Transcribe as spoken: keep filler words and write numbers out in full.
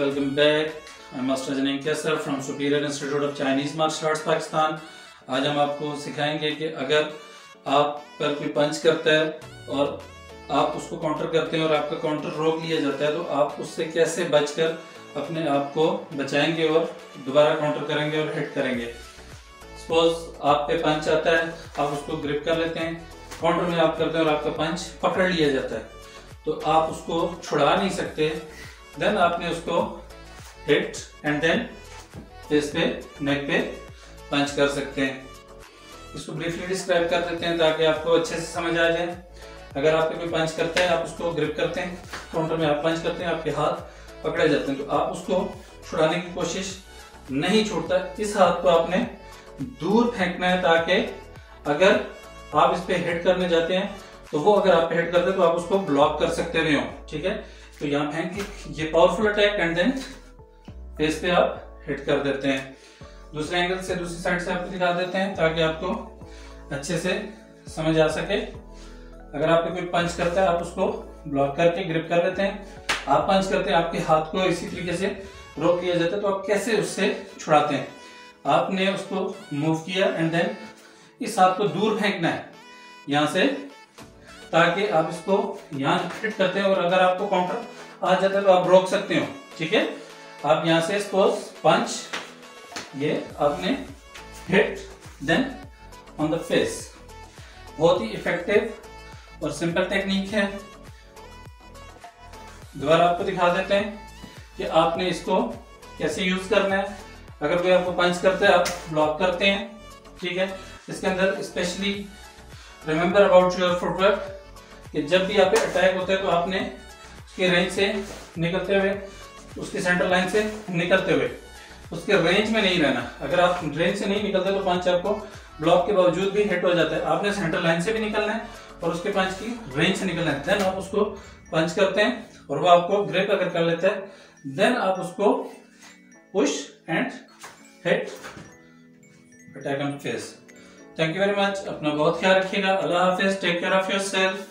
welcome back. I'm Master Janeen Kaysar from Superior Institute of Chinese Martial Arts Pakistan. आज हम आपको सिखाएंगे कि अगर आप पर कोई पंच करता है और आप उसको काउंटर करते हैं और आपका काउंटर रोक लिया जाता है तो आप उससे कैसे बचकर अपने आप को बचाएंगे और दोबारा काउंटर करेंगे और हिट करेंगे। सपोज आप पे पंच आता है, आप उसको ग्रिप कर लेते हैं, काउंटर में आप करते हैं और आपका पंच पकड़ लिया जाता है तो आप उसको छुड़ा नहीं सकते। देन आपने उसको हिट एंड देन फेस पे, नेक पे पंच कर सकते हैं। इसको ब्रीफली डिस्क्राइब कर देते हैं ताकि आपको अच्छे से समझ आ जाए। अगर आप पे कोई पंच करता है, आप उसको ग्रिप करते हैं, काउंटर में आप पंच करते हैं, आपके हाथ पकड़े जाते हैं तो आप उसको छुड़ाने की कोशिश नहीं छूटता। इस हाथ को आपने दूर फेंकना है ताकि अगर आप इस पर हिट करने जाते हैं तो वो अगर आप हिट करते हैं तो आप उसको ब्लॉक कर सकते नहीं हो। ठीक है, तो यहाँ फेंक के ये powerful attack and then face पे आप हिट कर देते हैं। दूसरे एंगल से, दूसरी साइड से आपको दिखा देते हैं ताकि आपको अच्छे से समझ आ सके। अगर आप पे कोई पंच करता है, आप उसको ब्लॉक करके ग्रिप कर लेते हैं, आप पंच करते हैं, आपके हाथ को इसी तरीके से रोक लिया जाता है तो आप कैसे उससे छुड़ाते हैं। आपने उसको मूव किया एंड देन इस हाथ को दूर फेंकना है यहाँ से ताकि आप इसको यहाँ हिट करते हो और अगर आपको काउंटर आ जाता है तो आप रोक सकते हो। ठीक है, आप यहाँ से इसको पंच, ये आपने hit then on the face. बहुत ही इफेक्टिव और सिंपल टेक्निक है। दोबारा आपको दिखा देते हैं कि आपने इसको कैसे यूज करना है। अगर कोई आपको पंच करता है, आप ब्लॉक करते हैं। ठीक है, इसके अंदर specially remember about your footwork कि जब भी आप पे अटैक होता है तो आपने उसके रेंज से निकलते हुए, उसके सेंटर लाइन से निकलते हुए उसके रेंज में नहीं रहना। अगर आप रेंज से नहीं निकलते तो पंच आपको ब्लॉक के बावजूद भी हिट हो जाता है। आपने सेंटर लाइन से भी निकलना है और उसके पंच की रेंज से निकलना है। देन आप उसको पंच करते हैं और वो आपको ग्रिप अगर कर लेता है देन आप उसको push and hit attack on face. Thank you very much. अपना बहुत ख्याल रखिएगा। अल्लाह हाफिज। Take care of yourself.